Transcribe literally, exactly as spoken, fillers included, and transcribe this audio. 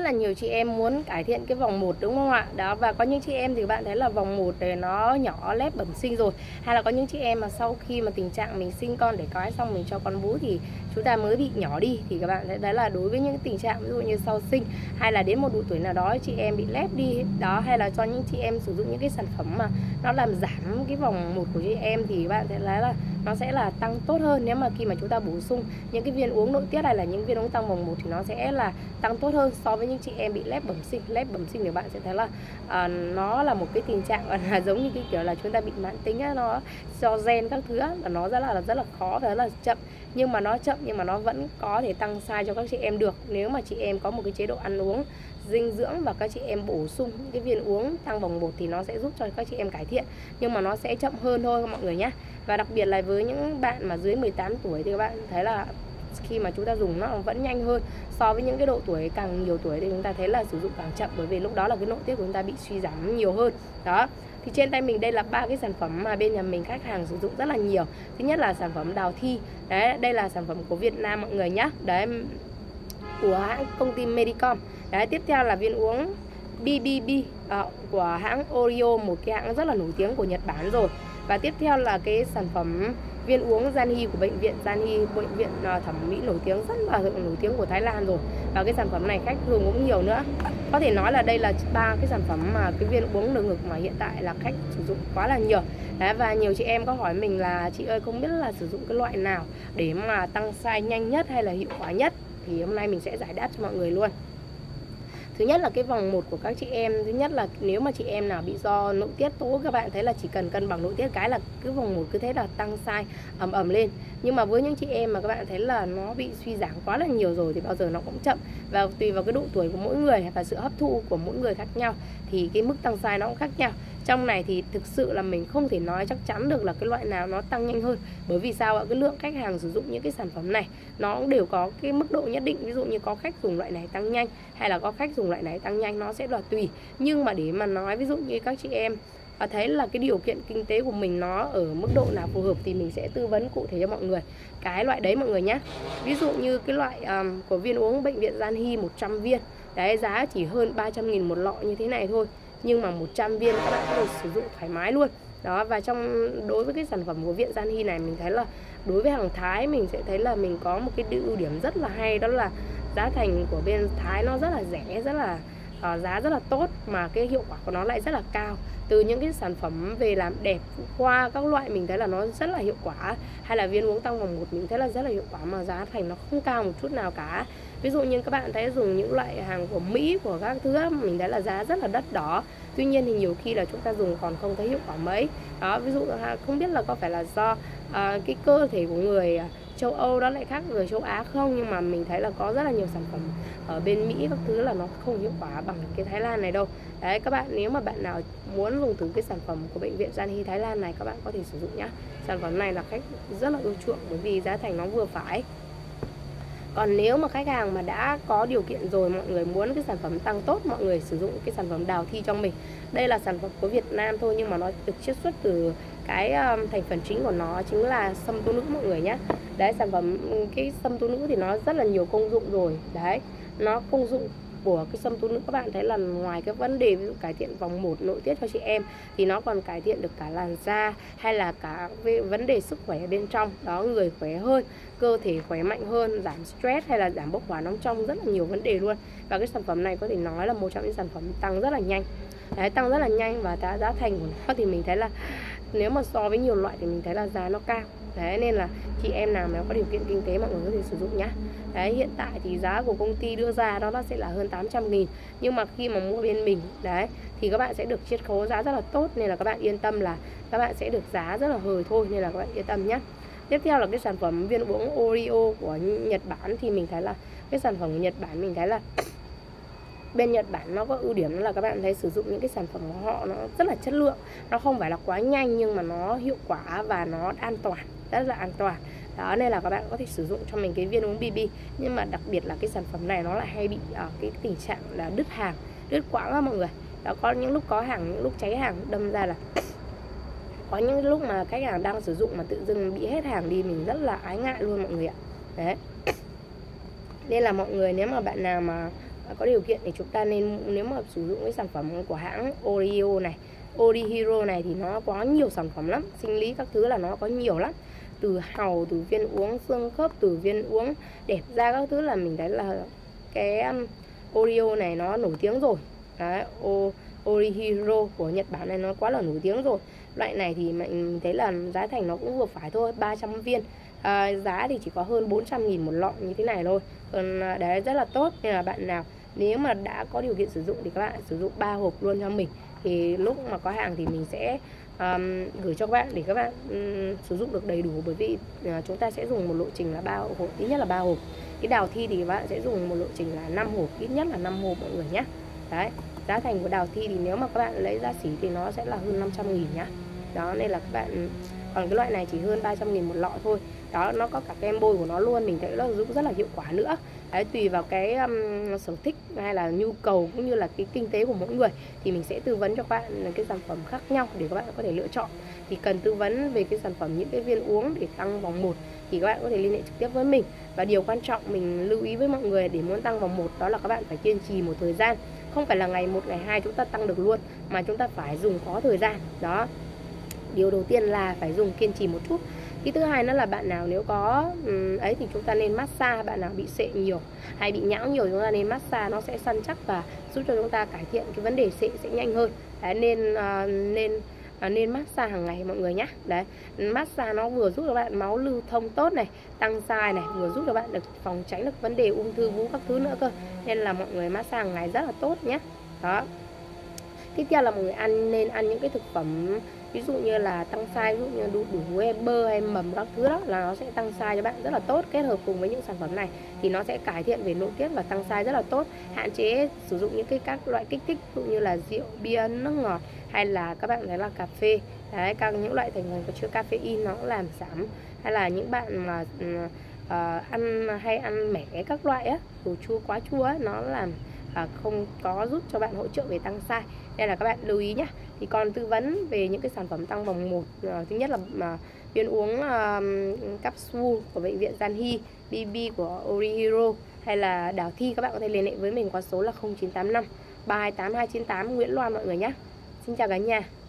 Rất là nhiều chị em muốn cải thiện cái vòng một đúng không ạ? Đó, và có những chị em thì bạn thấy là vòng một thì nó nhỏ lép bẩm sinh rồi, hay là có những chị em mà sau khi mà tình trạng mình sinh con để cái xong mình cho con bú thì chúng ta mới bị nhỏ đi, thì các bạn thấy đấy là đối với những tình trạng ví dụ như sau sinh, hay là đến một độ tuổi nào đó chị em bị lép đi đó, hay là cho những chị em sử dụng những cái sản phẩm mà nó làm giảm cái vòng một của chị em thì bạn thấy là nó sẽ là tăng tốt hơn. Nếu mà khi mà chúng ta bổ sung những cái viên uống nội tiết hay là những viên uống tăng vòng một thì nó sẽ là tăng tốt hơn so với những chị em bị lép bẩm sinh. Lép bẩm sinh thì bạn sẽ thấy là à, nó là một cái tình trạng là giống như cái kiểu là chúng ta bị mãn tính ấy, nó do gen các thứ là nó rất là rất là khó và rất là chậm, nhưng mà nó chậm nhưng mà nó vẫn có thể tăng size cho các chị em được, nếu mà chị em có một cái chế độ ăn uống dinh dưỡng và các chị em bổ sung những cái viên uống tăng vòng một thì nó sẽ giúp cho các chị em cải thiện, nhưng mà nó sẽ chậm hơn thôi mọi người nhé. Và đặc biệt là với những bạn mà dưới mười tám tuổi thì các bạn thấy là khi mà chúng ta dùng nó vẫn nhanh hơn so với những cái độ tuổi càng nhiều tuổi thì chúng ta thấy là sử dụng càng chậm, bởi vì lúc đó là cái nội tiết của chúng ta bị suy giảm nhiều hơn. Đó. Thì trên tay mình đây là ba cái sản phẩm mà bên nhà mình khách hàng sử dụng rất là nhiều. Thứ nhất là sản phẩm Đào Thi. Đấy, đây là sản phẩm của Việt Nam mọi người nhé. Đấy, của hãng công ty MediCom. Đấy, tiếp theo là viên uống bê bê bê à, của hãng Orihiro, một cái hãng rất là nổi tiếng của Nhật Bản rồi. Và tiếp theo là cái sản phẩm viên uống Yanhee của bệnh viện Yanhee, bệnh viện thẩm mỹ nổi tiếng, rất là nổi tiếng của Thái Lan rồi. Và cái sản phẩm này khách dùng cũng nhiều nữa. Có thể nói là đây là ba cái sản phẩm mà cái viên uống đường ngực mà hiện tại là khách sử dụng quá là nhiều. Đấy, và nhiều chị em có hỏi mình là chị ơi không biết là sử dụng cái loại nào để mà tăng size nhanh nhất hay là hiệu quả nhất, thì hôm nay mình sẽ giải đáp cho mọi người luôn. Thứ nhất là cái vòng một của các chị em, thứ nhất là nếu mà chị em nào bị do nội tiết tố, các bạn thấy là chỉ cần cân bằng nội tiết cái là cứ vòng một cứ thế là tăng size ầm ầm lên. Nhưng mà với những chị em mà các bạn thấy là nó bị suy giảm quá là nhiều rồi thì bao giờ nó cũng chậm, và tùy vào cái độ tuổi của mỗi người và sự hấp thu của mỗi người khác nhau thì cái mức tăng size nó cũng khác nhau. Trong này thì thực sự là mình không thể nói chắc chắn được là cái loại nào nó tăng nhanh hơn, bởi vì sao ạ? Cái lượng khách hàng sử dụng những cái sản phẩm này nó cũng đều có cái mức độ nhất định, ví dụ như có khách dùng loại này tăng nhanh hay là có khách dùng loại này tăng nhanh, nó sẽ là tùy. Nhưng mà để mà nói ví dụ như các chị em thấy là cái điều kiện kinh tế của mình nó ở mức độ nào phù hợp thì mình sẽ tư vấn cụ thể cho mọi người cái loại đấy mọi người nhé. Ví dụ như cái loại um, của viên uống bệnh viện Yanhee một trăm viên đấy, giá chỉ hơn ba trăm nghìn một lọ như thế này thôi, nhưng mà một trăm viên các bạn có thể sử dụng thoải mái luôn. Đó, và trong đối với cái sản phẩm của viện Yanhee này mình thấy là đối với hàng Thái mình sẽ thấy là mình có một cái ưu điểm rất là hay, đó là giá thành của bên Thái nó rất là rẻ, rất là uh, giá rất là tốt mà cái hiệu quả của nó lại rất là cao. Từ những cái sản phẩm về làm đẹp phụ khoa các loại mình thấy là nó rất là hiệu quả, hay là viên uống tăng vòng một mình thấy là rất là hiệu quả mà giá thành nó không cao một chút nào cả. Ví dụ như các bạn thấy dùng những loại hàng của Mỹ của các thứ mình thấy là giá rất là đắt đỏ, tuy nhiên thì nhiều khi là chúng ta dùng còn không thấy hiệu quả mấy. Đó, ví dụ không biết là có phải là do à, cái cơ thể của người châu Âu đó lại khác người châu Á không, nhưng mà mình thấy là có rất là nhiều sản phẩm ở bên Mỹ các thứ là nó không hiệu quả bằng cái Thái Lan này đâu. Đấy các bạn, nếu mà bạn nào muốn dùng thử cái sản phẩm của bệnh viện Yanhee Thái Lan này các bạn có thể sử dụng nhá. Sản phẩm này là khách rất là ưa chuộng bởi vì giá thành nó vừa phải. Còn nếu mà khách hàng mà đã có điều kiện rồi, mọi người muốn cái sản phẩm tăng tốt, mọi người sử dụng cái sản phẩm Đào Thi trong mình. Đây là sản phẩm của Việt Nam thôi, nhưng mà nó được chiết xuất từ cái thành phần chính của nó chính là sâm tu nữ mọi người nhé. Đấy, sản phẩm cái sâm tu nữ thì nó rất là nhiều công dụng rồi. Đấy, nó công dụng của cái sâm tu nữ các bạn thấy là ngoài cái vấn đề ví dụ cải thiện vòng một nội tiết cho chị em thì nó còn cải thiện được cả làn da hay là cả về vấn đề sức khỏe bên trong. Đó, người khỏe hơn, cơ thể khỏe mạnh hơn, giảm stress hay là giảm bốc hỏa nóng trong, rất là nhiều vấn đề luôn. Và cái sản phẩm này có thể nói là một trong những sản phẩm tăng rất là nhanh. Đấy, tăng rất là nhanh và giá thành của nó thì mình thấy là nếu mà so với nhiều loại thì mình thấy là giá nó cao. Đấy, nên là chị em nào mà có điều kiện kinh tế mọi người có thể sử dụng nhá. Đấy, hiện tại thì giá của công ty đưa ra đó nó sẽ là hơn tám trăm nghìn, nhưng mà khi mà mua bên mình đấy thì các bạn sẽ được chiết khấu giá rất là tốt, nên là các bạn yên tâm là các bạn sẽ được giá rất là hời thôi, nên là các bạn yên tâm nhé. Tiếp theo là cái sản phẩm viên uống Oreo của Nhật Bản, thì mình thấy là cái sản phẩm của Nhật Bản mình thấy là bên Nhật Bản nó có ưu điểm đó là các bạn thấy sử dụng những cái sản phẩm của họ nó rất là chất lượng, nó không phải là quá nhanh nhưng mà nó hiệu quả và nó an toàn, rất là an toàn. Đó, nên là các bạn có thể sử dụng cho mình cái viên uống bê bê. Nhưng mà đặc biệt là cái sản phẩm này nó lại hay bị ở cái tình trạng là đứt hàng, đứt quãng á mọi người. Đó, có những lúc có hàng, những lúc cháy hàng, đâm ra là có những lúc mà khách hàng đang sử dụng mà tự dưng bị hết hàng đi, mình rất là ái ngại luôn mọi người ạ. Đấy, nên là mọi người nếu mà bạn nào mà có điều kiện thì chúng ta nên, nếu mà sử dụng cái sản phẩm của hãng Orihiro này Orihiro này thì nó có nhiều sản phẩm lắm, sinh lý các thứ là nó có nhiều lắm, từ hàu, từ viên uống xương khớp, từ viên uống đẹp da các thứ, là mình thấy là cái Orihiro này nó nổi tiếng rồi. Đấy, Orihiro của Nhật Bản này nó quá là nổi tiếng rồi. Loại này thì mình thấy là giá thành nó cũng vừa phải thôi, ba trăm viên. À, giá thì chỉ có hơn bốn trăm nghìn một lọ như thế này thôi. Còn đấy rất là tốt, nên là bạn nào nếu mà đã có điều kiện sử dụng thì các bạn sử dụng ba hộp luôn cho mình. Thì lúc mà có hàng thì mình sẽ um, gửi cho các bạn để các bạn um, sử dụng được đầy đủ, bởi vì uh, chúng ta sẽ dùng một lộ trình là ba hộp, ít nhất là ba hộp. Cái Đào Thi thì các bạn sẽ dùng một lộ trình là năm hộp, ít nhất là năm hộp mọi người nhé. Đấy, giá thành của Đào Thi thì nếu mà các bạn lấy ra xỉ thì nó sẽ là hơn năm trăm nghìn nhá. Đó, nên là các bạn, còn cái loại này chỉ hơn ba trăm nghìn một lọ thôi. Đó, nó có cả kem bôi của nó luôn, mình thấy nó cũng rất là hiệu quả nữa. Đấy, tùy vào cái um, sở thích hay là nhu cầu cũng như là cái kinh tế của mỗi người thì mình sẽ tư vấn cho các bạn cái sản phẩm khác nhau để các bạn có thể lựa chọn. Thì cần tư vấn về cái sản phẩm những cái viên uống để tăng vòng một thì các bạn có thể liên hệ trực tiếp với mình. Và điều quan trọng mình lưu ý với mọi người để muốn tăng vòng một đó là các bạn phải kiên trì một thời gian. Không phải là ngày một, ngày hai chúng ta tăng được luôn, mà chúng ta phải dùng có thời gian. Đó, điều đầu tiên là phải dùng kiên trì một chút. Cái thứ hai nữa là bạn nào nếu có ấy thì chúng ta nên massage. Bạn nào bị sệ nhiều hay bị nhão nhiều chúng ta nên massage, nó sẽ săn chắc và giúp cho chúng ta cải thiện cái vấn đề sệ sẽ nhanh hơn. Đấy, nên uh, nên uh, nên massage hàng ngày mọi người nhé. Đấy, massage nó vừa giúp cho bạn máu lưu thông tốt này, tăng size này, vừa giúp cho bạn được phòng tránh được vấn đề ung thư vú các thứ nữa cơ. Nên là mọi người massage hàng ngày rất là tốt nhé. Đó. Tiếp theo là mọi người ăn nên ăn những cái thực phẩm ví dụ như là tăng size, ví dụ như đu đủ hay bơ hay mầm các thứ, đó là nó sẽ tăng size cho bạn rất là tốt. Kết hợp cùng với những sản phẩm này thì nó sẽ cải thiện về nội tiết và tăng size rất là tốt. Hạn chế sử dụng những cái các loại kích thích ví dụ như là rượu, bia, nước ngọt hay là các bạn thấy là cà phê. Đấy, các những loại thành phần có chứa caffeine nó cũng làm giảm, hay là những bạn mà uh, ăn hay ăn mẻ các loại á, đồ chua quá chua ấy, nó làm À, không có giúp cho bạn hỗ trợ về tăng size. Đây là các bạn lưu ý nhé. Thì còn tư vấn về những cái sản phẩm tăng vòng một, à, thứ nhất là à, viên uống à, capsule của bệnh viện Yanhee, bê bê của Orihiro hay là Đào Thi, các bạn có thể liên hệ với mình qua số là không chín tám năm ba hai tám hai chín tám Nguyễn Loan mọi người nhé. Xin chào cả nhà.